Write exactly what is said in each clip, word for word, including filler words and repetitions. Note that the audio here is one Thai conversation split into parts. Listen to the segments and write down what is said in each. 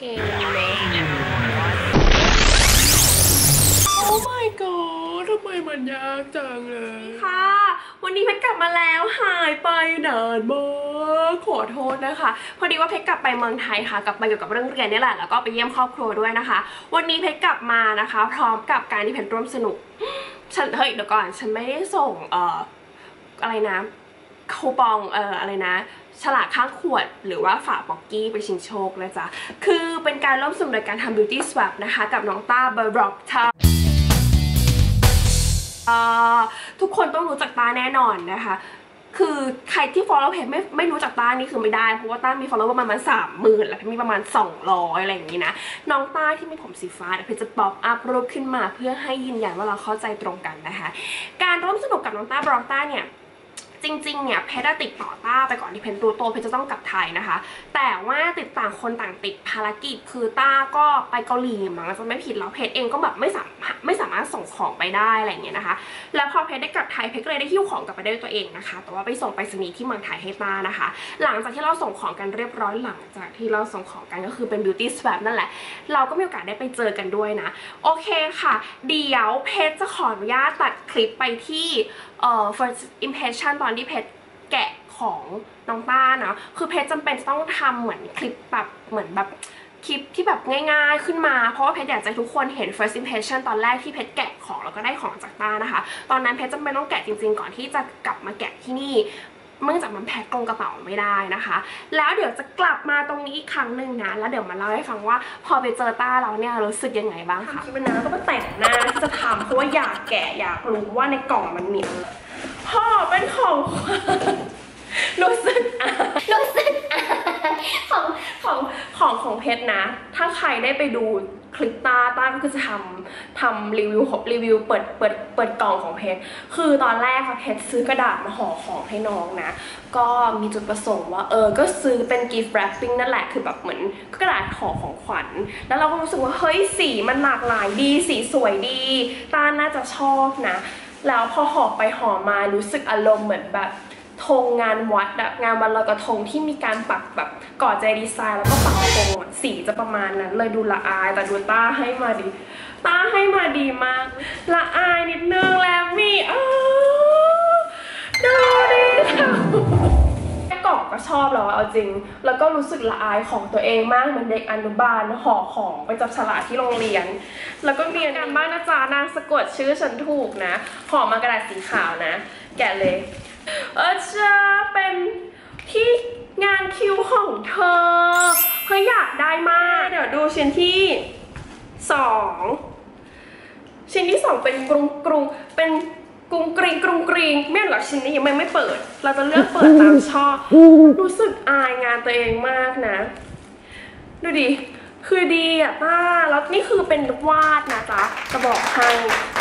เคเลยโอ้ my god ทำไมมันยากจังเลยค่ะวันนี้เพชรกลับมาแล้วหายไปนานมากขอโทษนะคะพอดีว่าเพชรกลับไปเมืองไทยค่ะกลับมาเกี่ยวกับเรื่องเรียนนี่แหละแล้วก็ไปเยี่ยมครอบครัวด้วยนะคะวันนี้เพชรกลับมานะคะพร้อมกับการที่เพชรร่วมสนุกฉันเฮ้ยเดี๋ยวก่อนฉันไม่ได้ส่งเอ่ออะไรนะคูปองเอ่ออะไรนะฉลากข้างขวดหรือว่าฝาบ็อกกี้ไปชิงโชคนะจ๊ะคือเป็นการร่วมสนุกในการทำ beauty swap นะคะกับน้องต้า Baroctarทุกคนต้องรู้จักต้าแน่นอนนะคะคือใครที่ follow เพจไม่ไม่รู้จักต้านี่คือไม่ได้เพราะว่าต้ามี follow ประมาณสามหมื่นแล้วเพจมีประมาณสองร้อยอะไรอย่างนี้นะน้องต้าที่มีผมสีฟ้าเพจจะป๊อปอัพรูปขึ้นมาเพื่อให้ยืนยันว่าเราเข้าใจตรงกันนะคะการร่วมสนุกกับน้องต้าบล็อกต้าเนี่ยจริงๆเนี่ยเพจติดต่อต้าไปก่อนที่เพจตัวโตเพจจะต้องกลับไทยนะคะแต่ว่าติดต่างคนต่างติดภารกิจคือต้าก็ไปเกาหลีมั้งจะไม่ผิดแล้วเพจเองก็แบบไม่สามารถไม่สามารถส่งของไปได้อะไรอย่างเงี้ยนะคะแล้วพอเพจได้กลับไทยเพจก็เลยได้หิ้วของกลับไปได้ด้วยตัวเองนะคะแต่ว่าไปส่งไปสนีที่เมืองไทยให้ต้านะคะหลังจากที่เราส่งของกันเรียบร้อยหลังจากที่เราส่งของกันก็คือเป็น beauty swap นั่นแหละเราก็มีโอกาสได้ไปเจอกันด้วยนะโอเคค่ะเดี๋ยวเพจจะขออนุญาตตัดคลิปไปที่เอ่อ first impression ตอนที่เพจแกะของน้องต้าเนาะคือเพจจำเป็นต้องทำเหมือนคลิปแบบเหมือนแบบคลิปที่แบบง่ายๆขึ้นมาเพราะว่าเพจอยากจะทุกคนเห็น first impression ตอนแรกที่เพจแกะของแล้วก็ได้ของจากต้านะคะตอนนั้นเพจจำเป็นต้องแกะจริงๆก่อนที่จะกลับมาแกะที่นี่เมื่อจากมันแพ็คกรงกระเป๋าไม่ได้นะคะแล้วเดี๋ยวจะกลับมาตรงนี้อีกครั้งหนึ่งนะแล้วเดี๋ยวมาเล่าให้ฟังว่าพอไปเจอต้าเราเนี่ยรู้สึกยังไงบ้างค่ะคือเป็นน้าก็มาแต่งหน้าที่จะทำเพราะว่าอยากแกะอยากรู้ว่าในกล่องมันมีอะไรพ่อเป็นของรู้สึกอ่ะรู้สึกอ่ะของของของของเพชรนะถ้าใครได้ไปดูคลิปต้าต้าก็จะทำทำรีวิวหอบรีวิวเปิดเปิดเปิดกล่องของเพชรคือตอนแรกค่ะเพชรซื้อกระดาษมาห่อของให้น้องนะก็มีจุดประสงค์ว่าเออก็ซื้อเป็น gift wrapping นั่นแหละคือแบบเหมือนกระดาษห่อของขวัญแล้วเราก็รู้สึกว่าเฮ้ยสีมันหลากหลายดีสีสวยดีต้าน่าจะชอบนะแล้วพอห่อไปห่อมารู้สึกอารมณ์เหมือนแบบธงงานวัดงานวันลอยกระทงที่มีการปักแบบก่อใจดีไซน์แล้วก็ปักธงสีจะประมาณนั้นเลยดูละอายแต่ดูต้าให้มาดีต้าให้มาดีมากละอายนิดนึงแล้วมีอ้าวดูดิค่ะแค่กล่องก็ชอบแล้วเอาจริงแล้วก็รู้สึกละอายของตัวเองมากเหมือนเด็กอนุบาลห่อของไปจับฉลากที่โรงเรียนแล้วก็เรียนกันบ้านนะจ๊ะนางสะกดชื่อฉันถูกนะห่อมากระดาษสีขาวนะแกะเลยเออจะเป็นที่งานคิวของเธอเธออยากได้มากเดี๋ยวดูชิ้นที่สองชิ้นที่สองเป็นกรุงกรุงเป็นกรุงกริงกรุงกริงไม่หรอกชิ้นนี้ยังไม่ไม่เปิดเราจะเลือกเปิดตามชอบรู้สึกอายงานตัวเองมากนะดูดิคือดีอ่ะป้าแล้วนี่คือเป็นวาดนะจ๊ะจะบอกให้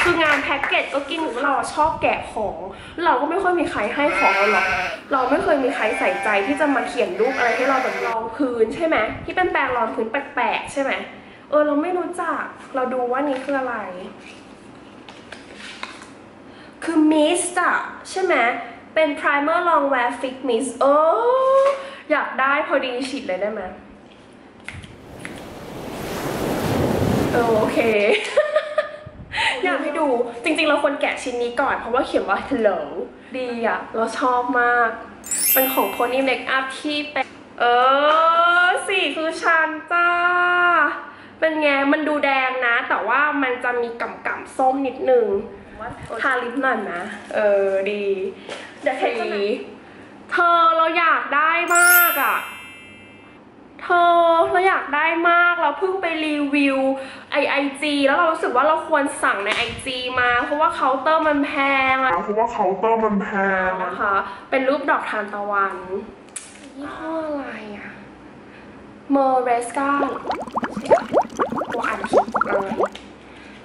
คืองานแพ็กเกจก็กินเราชอบแกะของเราก็ไม่ค่อยมีใครให้ของเราหรอกเราไม่เคยมีใครใส่ใจที่จะมาเขียนรูปอะไรให้เราแบบรองพื้นใช่ไหมที่เป็นแปรงรองพื้นแปลกๆใช่ไหมเออเราไม่รู้จักเราดูว่านี่คืออะไรคือมิสต์อะใช่ไหมเป็นไพรเมอร์ลองแวร์ฟิกมิสต์โอ้อยากได้พอดีฉีดเลยได้ไหมโอเคอยากให้ดูจริงๆเราควรแกะชิ้นนี้ก่อนเพราะว่าเขียนว่า hello ดีอะเราชอบมากเป็นของโพนี่เมคอัพที่เป็นเออสีคือชันจ้าเป็นไงมันดูแดงนะแต่ว่ามันจะมีกล่ำๆส้มนิดนึงทาลิปหน่อยนะเออดีเดี๋ยวเธอเราอยากได้มากอะเธอเราอยากได้มากเราเพิ่งไปรีวิวไอไอจีแล้วเรารู้สึกว่าเราควรสั่งในไอจีมาเพราะว่าเคาน์เตอร์มันแพงอะเพราะว่าเคาน์เตอร์มันแพงนะคะเป็นรูปดอกทานตะวันยี่ห้ออะไรอะเมอร์เรสกาตัวอันผิดอะไร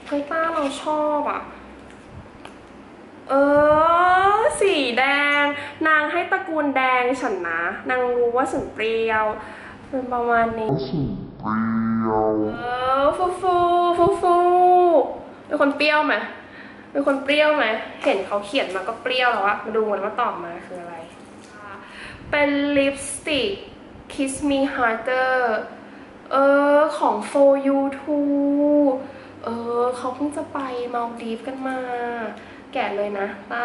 เฮ้ยต้าเราชอบอะเออสีแดงนางให้ตระกูลแดงฉันนะนางรู้ว่าฉันเปรี้ยวเป็นประมาณนี้เออฟูฟูฟูฟูเป็นคนเปรี้ยวไหมเป็นคนเปรี้ยวไหมเห็นเขาเขียนมาก็เปรี้ยวแล้วอะดูมันว่าต่อมาคืออะไรเป็นลิปสติก Kiss Me Harder เออ ของ โฟร์ยูทู เออเขาเพิ่งจะไปมาดีฟกันมาแกะเลยนะป้า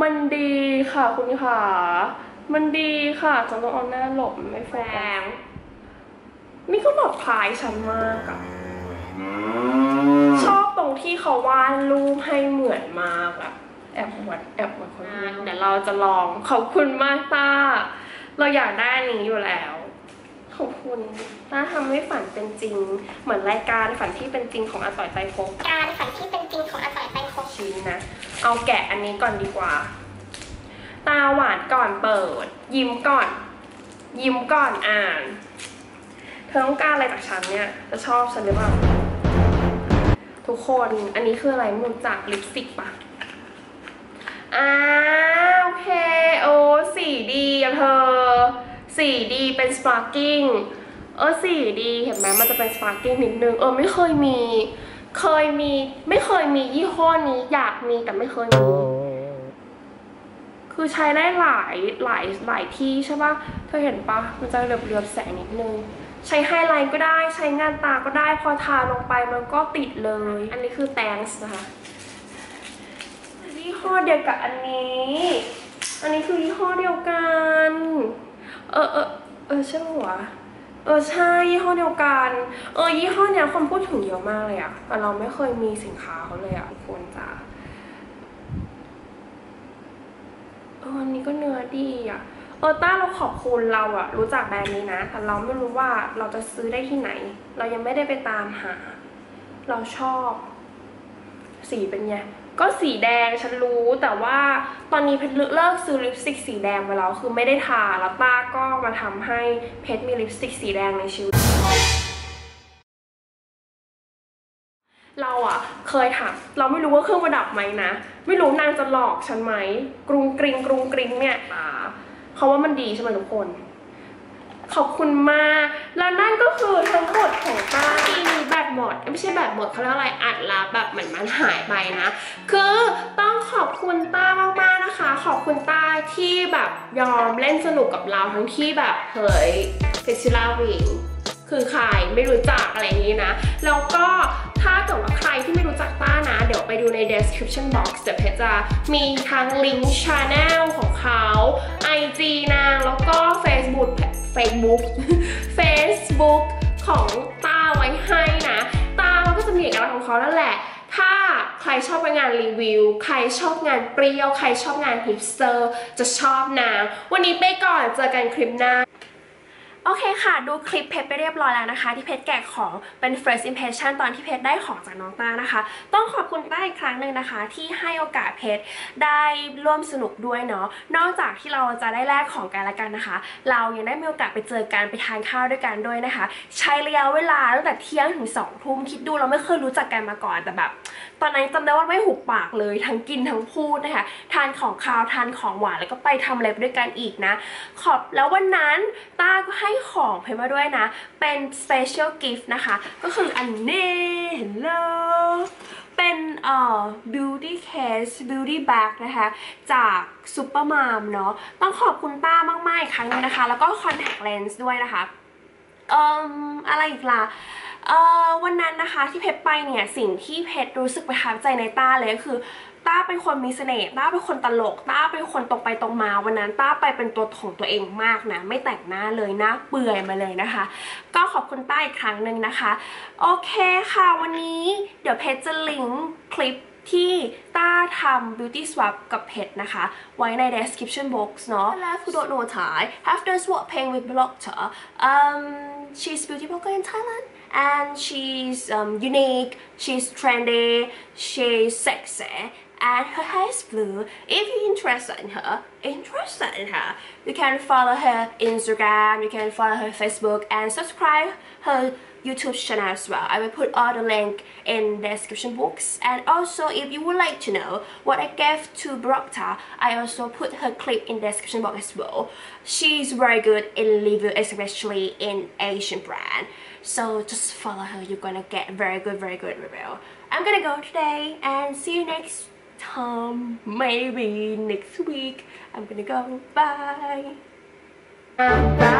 มันดีค่ะคุณค่ะมันดีค่ะจนต้องเอาหน้าหลบไม่แฟงนี่ก็หลบพายฉันมากอะชอบตรงที่เขาวาดรูปให้เหมือนมากอะแอบวัดแอบวัดคนนี้เดี๋ยวเราจะลองขอบคุณมากต้าเราอยากได้อันนี้อยู่แล้วขอบคุณต้าทำให้ฝันเป็นจริงเหมือนรายการฝันที่เป็นจริงของอาต่อยใจโฟกัสการฝันที่เป็นจริงของอาต่อยใจโฟกัสชิ้นนะเอาแกะอันนี้ก่อนดีกว่าตาหวานก่อนเปิดยิ้มก่อนยิ้มก่อนอ่านเธอต้องการอะไรจากฉันเนี่ยจะชอบฉันหรือเปล่าทุกคนอันนี้คืออะไรมูลจากลิปสติกปะอ้าโอเคโอ้สีดีอะเธอสีดีเป็นสปาร์กิ้งเออสีดีเห็นไหมมันจะเป็นสปาร์กิ้งนิดนึงเออไม่เคยมีเคยมีไม่เคยมียี่ห้อนี้อยากมีแต่ไม่เคยมีคือใช้ได้หลายหลายหลายที่ใช่ปะเธอเห็นปะมันจะเหลือบเหลือบแสงนิดนึงใช้ไฮไลท์ก็ได้ใช้งานตาก็ได้พอทาลงไปมันก็ติดเลยอันนี้คือแตงส์นะคะยี่ห้อเดียวกับอันนี้อันนี้คือยี่ห้อเดียวกันเออเออเออใช่หัวเออใช่ยี่ห้อเดียวกันเออยี่ห้อเนี้ยคนพูดถึงเยอะมากเลยอะแต่เราไม่เคยมีสินค้าเขาเลยอะคนจ้าเอออันนี้ก็เนื้อดีอะเออต้าเราขอบคุณเราอะรู้จักแบรนด์นี้นะแต่เราไม่รู้ว่าเราจะซื้อได้ที่ไหนเรายังไม่ได้ไปตามหาเราชอบสีเป็นไงก็สีแดงฉันรู้แต่ว่าตอนนี้เพชรเลิกซื้อลิปสติกสีแดงไปแล้วคือไม่ได้ทาแล้วต้าก็มาทำให้เพชรมีลิปสติกสีแดงในชีวิตเราอะเคยถามเราไม่รู้ว่าเครื่องประดับไหมนะไม่รู้นางจะหลอกฉันไหมกรุงกริงกรุงกริงเนี่ยเขาว่ามันดีใช่ไหมทุกคนขอบคุณมากแล้วนั่นก็คือทั้งหมดของต้าที่มีแบบหมดไม่ใช่แบบหมดเขาเรียกอะไรอัดลับแบบเหมือนมันหายไปนะคือต้องขอบคุณต้ามากๆนะคะขอบคุณต้าที่แบบยอมเล่นสนุกกับเราทั้งที่แบบเฮ้ยเฟสชิล่าวิงคือใครไม่รู้จักอะไรอย่างนี้นะแล้วก็ถ้าเกิดว่าใครที่ไม่รู้จักต้านะเดี๋ยวไปดูใน description box เดี๋ยวเพจจะมีทั้งลิงก์ channel ของเขา ไอ จี นางแล้วก็ Facebook Facebook Facebook ของต้าไว้ให้นะต้ามันก็จะมีเอกลักษณ์ของเขานั่นแหละถ้าใครชอบงานรีวิวใครชอบงานเปรี้ยวใครชอบงานฮิปสเตอร์จะชอบนางวันนี้ไปก่อนเจอกันคลิปหน้าโอเคค่ะดูคลิปเพชรไปเรียบร้อยแล้วนะคะที่เพชรแกะของเป็น first impression ตอนที่เพชรได้ของจากน้องต้านะคะต้องขอบคุณต้าอีกครั้งหนึ่งนะคะที่ให้โอกาสเพชรได้ร่วมสนุกด้วยเนาะนอกจากที่เราจะได้แลกของกันละกันนะคะเรายังได้มีโอกาสไปเจอกันไปทานข้าวด้วยกันด้วยนะคะใช้ระยะเวลาตั้งแต่เที่ยงถึงสองทุ่มคิดดูเราไม่เคยรู้จักกันมาก่อนแต่แบบตอนนั้นจำได้ว่าไม่หุบปากเลยทั้งกินทั้งพูดนะคะทานของคาวทานของหวานแล้วก็ไปทำอะไรด้วยกันอีกนะขอบแล้ววันนั้นต้าก็ให้ให้ของเพชรมาด้วยนะเป็น special gift นะคะก็คืออันนี้เห็นเลยเป็นเอ่อ beauty case beauty bag นะคะจากซุปเปอร์มามเนาะต้องขอบคุณป้ามากๆอีกครั้งนึงนะคะแล้วก็ contact lens ด้วยนะคะเอ่ออะไรอีกล่ะเอ่อวันนั้นนะคะที่เพชรไปเนี่ยสิ่งที่เพชรรู้สึกประทับใจในต้าเลยก็คือต้าเป็นคนมีเสน่ห์ต้าเป็นคนตลกต้าเป็นคนตรงไปตรงมาวันนั้นต้าไปเป็นตัวของตัวเองมากนะไม่แต่งหน้าเลยหน้าเปื่อยมาเลยนะคะก็ขอบคุณต้าอีกครั้งหนึ่งนะคะโอเคค่ะวันนี้เดี๋ยวเพชรจะลิงก์คลิปที่ต้าทำ beauty swap กับเพชรนะคะไว้ใน description box เนาะ แล้วคุณโดโนทาย have done swap paying with Baroctar um she's beauty blogger in Thailand and she's um unique she's trendy she's sexy and her hair is blue. If you're interested in her, interested in her, you can follow her Instagram, you can follow her Facebook, and subscribe her YouTube channel as well. I will put all the link in the description box. And also, if you would like to know what I gave to Baroctar, I also put her clip in the description box as well. She's very good in review, especially in Asian brand. So just follow her. You're gonna get very good, very good review. I'm gonna go today and see you next. Um, maybe next week I'm gonna go. Bye. Bye.